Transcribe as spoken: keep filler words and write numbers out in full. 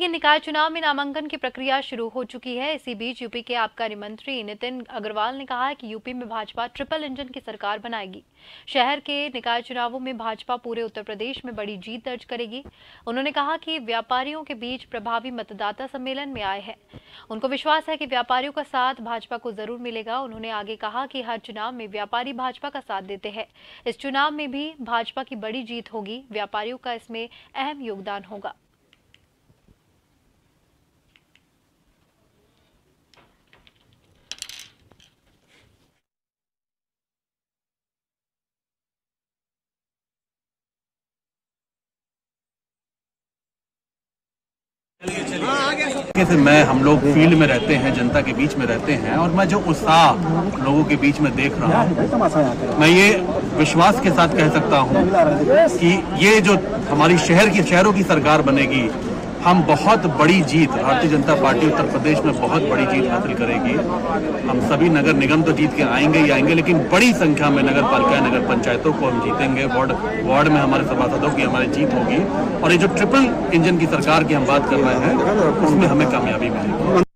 के निकाय चुनाव में नामांकन की प्रक्रिया शुरू हो चुकी है। इसी बीच यूपी के आबकारी मंत्री नितिन अग्रवाल ने कहा है कि यूपी में भाजपा ट्रिपल इंजन की सरकार बनाएगी। शहर के निकाय चुनावों में भाजपा पूरे उत्तर प्रदेश में बड़ी जीत दर्ज करेगी। उन्होंने कहा कि व्यापारियों के बीच प्रभावी मतदाता सम्मेलन में आए हैं। उनको विश्वास है कि व्यापारियों का साथ भाजपा को जरूर मिलेगा। उन्होंने आगे कहा कि हर चुनाव में व्यापारी भाजपा का साथ देते हैं, इस चुनाव में भी भाजपा की बड़ी जीत होगी। व्यापारियों का इसमें अहम योगदान होगा। कैसे मैं हम लोग फील्ड में रहते हैं, जनता के बीच में रहते हैं, और मैं जो उत्साह लोगों के बीच में देख रहा हूँ, मैं ये विश्वास के साथ कह सकता हूँ कि ये जो हमारी शहर की शहरों की सरकार बनेगी, हम बहुत बड़ी जीत, भारतीय जनता पार्टी उत्तर प्रदेश में बहुत बड़ी जीत हासिल करेगी। हम सभी नगर निगम तो जीत के आएंगे ही आएंगे, लेकिन बड़ी संख्या में नगर पालिका नगर पंचायतों को हम जीतेंगे। वार्ड वार्ड में हमारे सभासदों की हमारी जीत होगी, और ये जो ट्रिपल इंजन की सरकार की हम बात कर रहे हैं उसमें हमें कामयाबी मिलेगी।